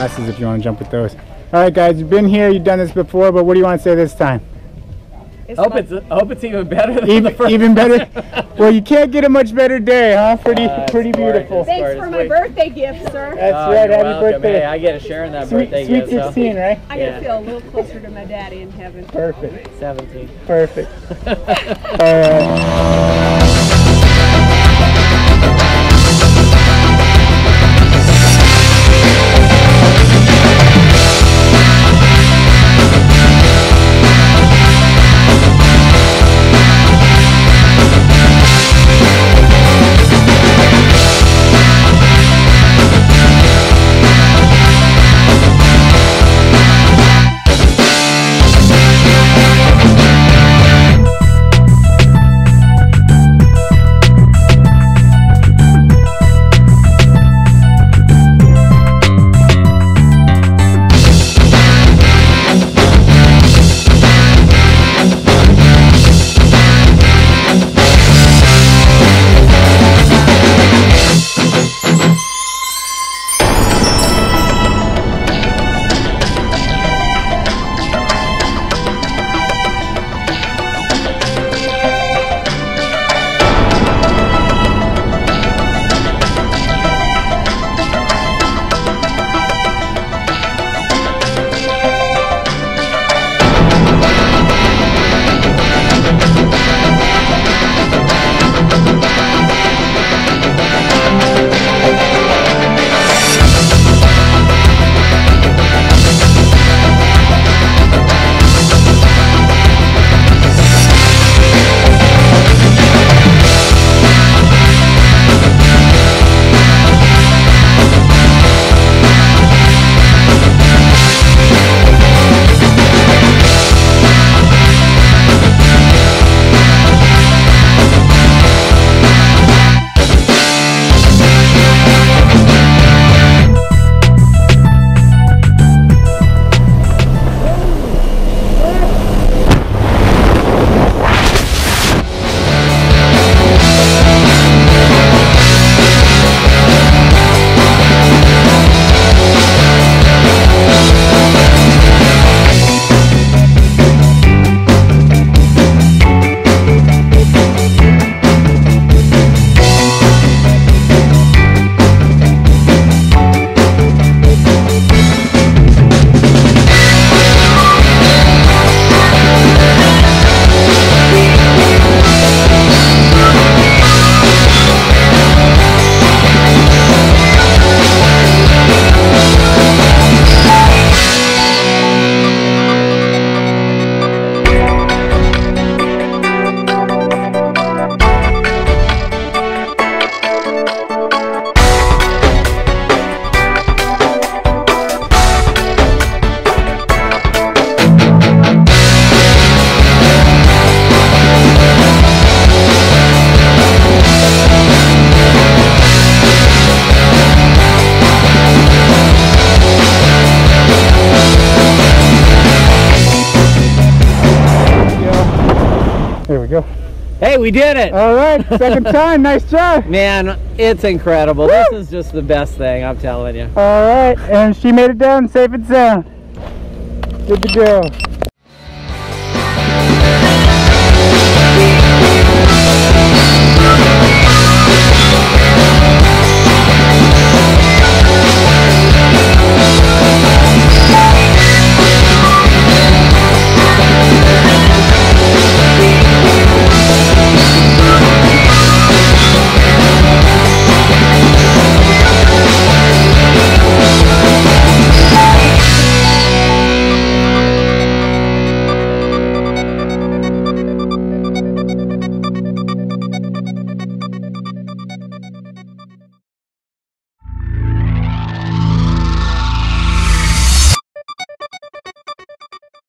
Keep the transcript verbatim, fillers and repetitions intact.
glasses if you want to jump with those. All right, guys, you've been here, you've done this before, but what do you want to say this time? It's I hope it's, I hope it's even better than even, the first. Even better? Well, you can't get a much better day, huh? Pretty, uh, pretty beautiful. Thanks for my birthday gift, sir. That's oh, right. Happy welcome. birthday. Hey, I get a share in that sweet, birthday sweet gift. Sweet sixteen, so. Right? I yeah. gotta feel a little closer to my daddy in heaven. Perfect. seventeen. Perfect. All right. Hey, we did it! All right, second time. Nice job, man. It's incredible. Woo! This is just the best thing, I'm telling you. All right, and she made it down safe and sound. Good to go.